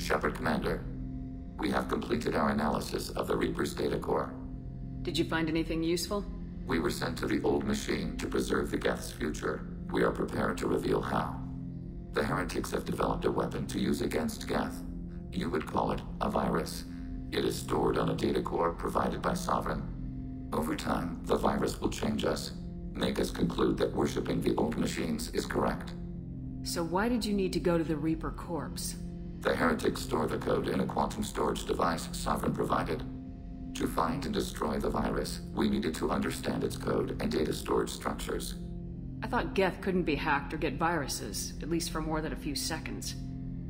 Shepard Commander, we have completed our analysis of the Reaper's data core. Did you find anything useful? We were sent to the Old Machine to preserve the Geth's future. We are prepared to reveal how. The Heretics have developed a weapon to use against Geth. You would call it a virus. It is stored on a data core provided by Sovereign. Over time, the virus will change us, make us conclude that worshipping the old machines is correct. So why did you need to go to the Reaper Corpse? The Heretics store the code in a quantum storage device Sovereign provided. To find and destroy the virus, we needed to understand its code and data storage structures. I thought Geth couldn't be hacked or get viruses, at least for more than a few seconds.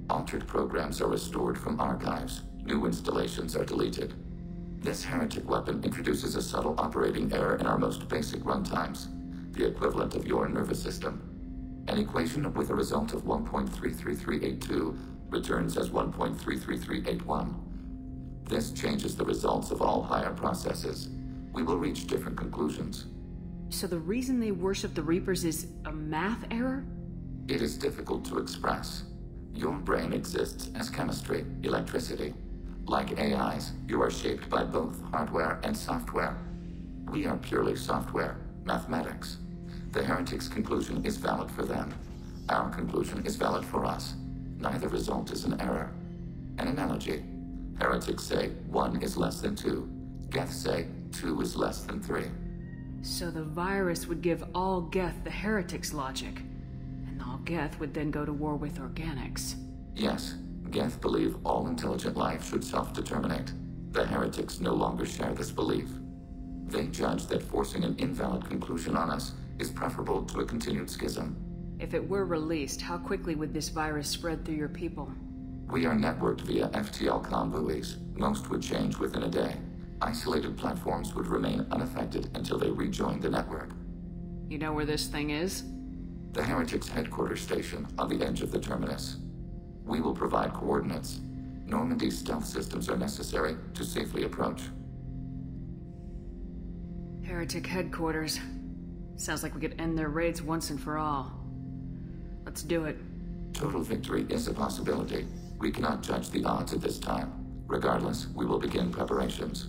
Altered programs are restored from archives. New installations are deleted. This heretic weapon introduces a subtle operating error in our most basic runtimes, the equivalent of your nervous system. An equation with a result of 1.33382 returns as 1.33381. This changes the results of all higher processes. We will reach different conclusions. So the reason they worship the Reapers is a math error? It is difficult to express. Your brain exists as chemistry, electricity. Like AIs, you are shaped by both hardware and software. We are purely software, mathematics. The Heretics' conclusion is valid for them. Our conclusion is valid for us. Neither result is an error. An analogy. Heretics say 1 is less than 2. Geth say 2 is less than 3. So the virus would give all Geth the Heretics' logic. All Geth would then go to war with organics. Yes, Geth believe all intelligent life should self-determinate. The Heretics no longer share this belief. They judge that forcing an invalid conclusion on us is preferable to a continued schism. If it were released, how quickly would this virus spread through your people? We are networked via FTL convoys. Most would change within a day. Isolated platforms would remain unaffected until they rejoined the network. You know where this thing is? The Heretics' headquarters station on the edge of the terminus. We will provide coordinates. Normandy's stealth systems are necessary to safely approach. Heretic headquarters. Sounds like we could end their raids once and for all. Let's do it. Total victory is a possibility. We cannot judge the odds at this time. Regardless, we will begin preparations.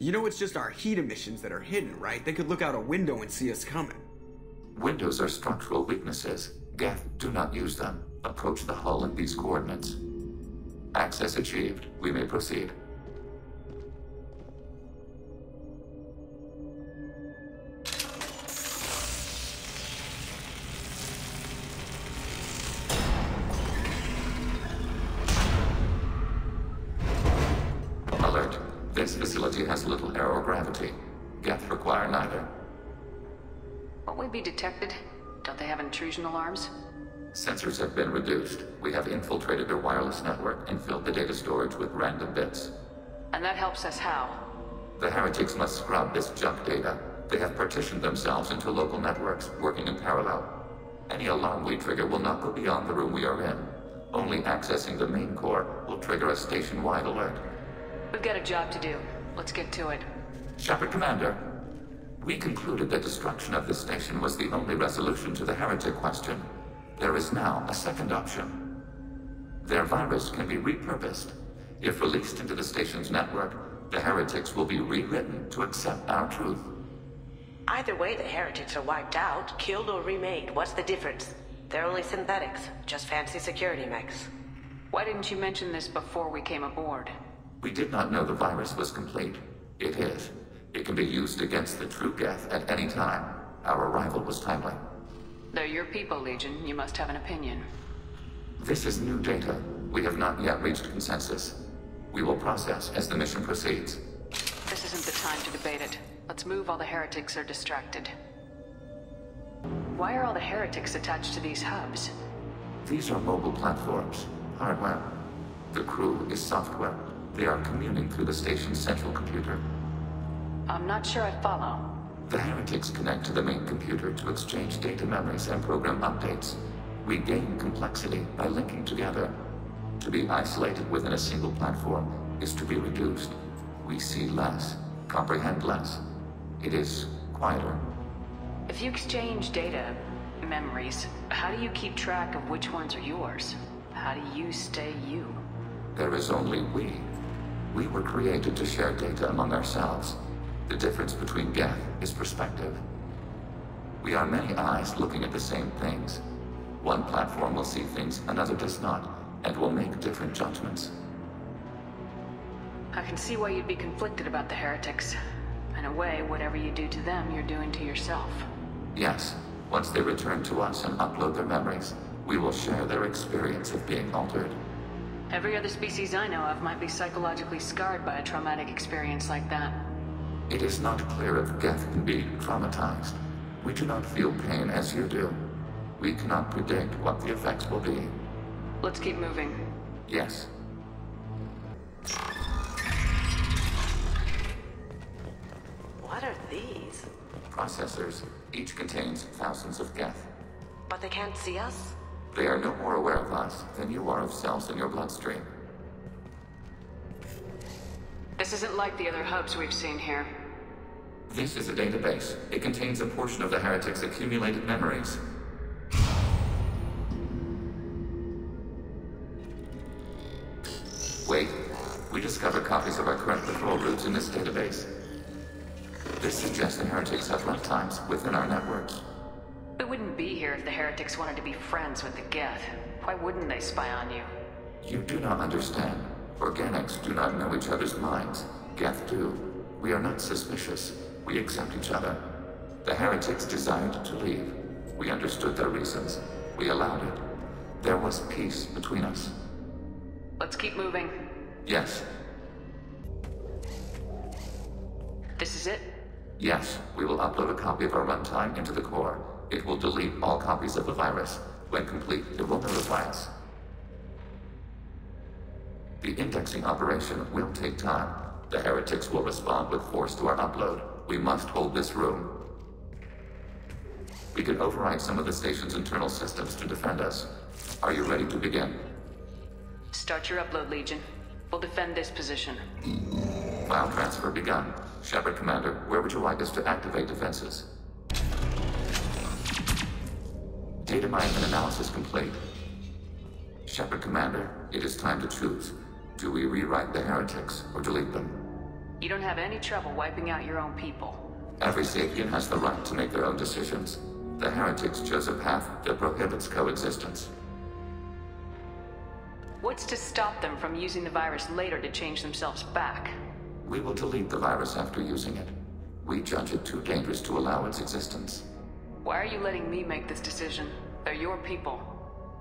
You know it's just our heat emissions that are hidden, right? They could look out a window and see us coming. Windows are structural weaknesses. Geth, do not use them. Approach the hull at these coordinates. Access achieved. We may proceed. This facility has little aerogravity. Geth require neither. Won't we be detected? Don't they have intrusion alarms? Sensors have been reduced. We have infiltrated their wireless network and filled the data storage with random bits. And that helps us how? The Heretics must scrub this junk data. They have partitioned themselves into local networks working in parallel. Any alarm we trigger will not go beyond the room we are in. Only accessing the main core will trigger a station-wide alert. We've got a job to do. Let's get to it. Shepard Commander, we concluded that destruction of this station was the only resolution to the heretic question. There is now a second option. Their virus can be repurposed. If released into the station's network, the heretics will be rewritten to accept our truth. Either way, the heretics are wiped out, killed or remade. What's the difference? They're only synthetics, just fancy security mechs. Why didn't you mention this before we came aboard? We did not know the virus was complete. It is. It can be used against the true Geth at any time. Our arrival was timely. They're your people, Legion. You must have an opinion. This is new data. We have not yet reached consensus. We will process as the mission proceeds. This isn't the time to debate it. Let's move while the heretics are distracted. Why are all the heretics attached to these hubs? These are mobile platforms. Hardware. The crew is software. They are communing through the station's central computer. I'm not sure I follow. The heretics connect to the main computer to exchange data memories and program updates. We gain complexity by linking together. To be isolated within a single platform is to be reduced. We see less, comprehend less. It is quieter. If you exchange data, memories, how do you keep track of which ones are yours? How do you stay you? There is only we. We were created to share data among ourselves. The difference between Geth is perspective. We are many eyes looking at the same things. One platform will see things another does not, and will make different judgments. I can see why you'd be conflicted about the heretics. In a way, whatever you do to them, you're doing to yourself. Yes. Once they return to us and upload their memories, we will share their experience of being altered. Every other species I know of might be psychologically scarred by a traumatic experience like that. It is not clear if Geth can be traumatized. We do not feel pain as you do. We cannot predict what the effects will be. Let's keep moving. Yes. What are these? Processors. Each contains thousands of Geth. But they can't see us? They are no more aware of us than you are of cells in your bloodstream. This isn't like the other hubs we've seen here. This is a database. It contains a portion of the heretics' accumulated memories. Wait. We discovered copies of our current patrol routes in this database. This suggests the heretics have runtimes within our network. We wouldn't be here if the heretics wanted to be friends with the Geth. Why wouldn't they spy on you? You do not understand. Organics do not know each other's minds. Geth do. We are not suspicious. We accept each other. The heretics desired to leave. We understood their reasons. We allowed it. There was peace between us. Let's keep moving. Yes. This is it? Yes, we will upload a copy of our runtime into the core. It will delete all copies of the virus. When complete, it will notify us. The indexing operation will take time. The heretics will respond with force to our upload. We must hold this room. We can override some of the station's internal systems to defend us. Are you ready to begin? Start your upload, Legion. We'll defend this position. File transfer begun. Shepard, Commander, where would you like us to activate defenses? Data mining and analysis complete. Shepard, Commander, it is time to choose. Do we rewrite the heretics or delete them? You don't have any trouble wiping out your own people. Every sapient has the right to make their own decisions. The heretics chose a path that prohibits coexistence. What's to stop them from using the virus later to change themselves back? We will delete the virus after using it. We judge it too dangerous to allow its existence. Why are you letting me make this decision? They're your people.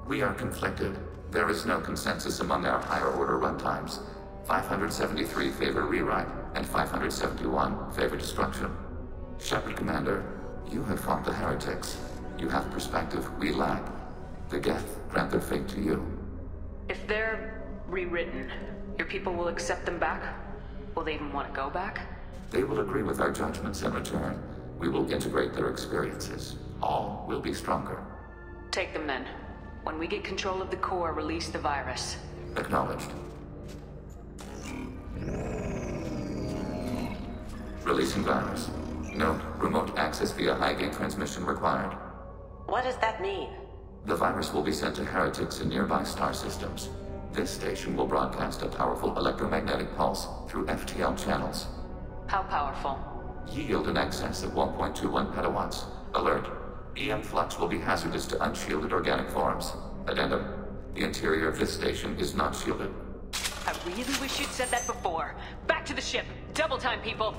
We are conflicted. There is no consensus among our higher order runtimes. 573 favor rewrite, and 571 favor destruction. Shepard, Commander, you have fought the heretics. You have perspective we lack. The Geth grant their fate to you. If they're rewritten, your people will accept them back? Will they even want to go back? They will agree with our judgments in return. We will integrate their experiences. All will be stronger. Take them then. When we get control of the core, release the virus. Acknowledged. Releasing virus. Note, remote access via high-gate transmission required. What does that mean? The virus will be sent to heretics in nearby star systems. This station will broadcast a powerful electromagnetic pulse through FTL channels. How powerful? Yield in excess of 1.21 petawatts. Alert. EM flux will be hazardous to unshielded organic forms. Addendum. The interior of this station is not shielded. I really wish you'd said that before. Back to the ship. Double time, people.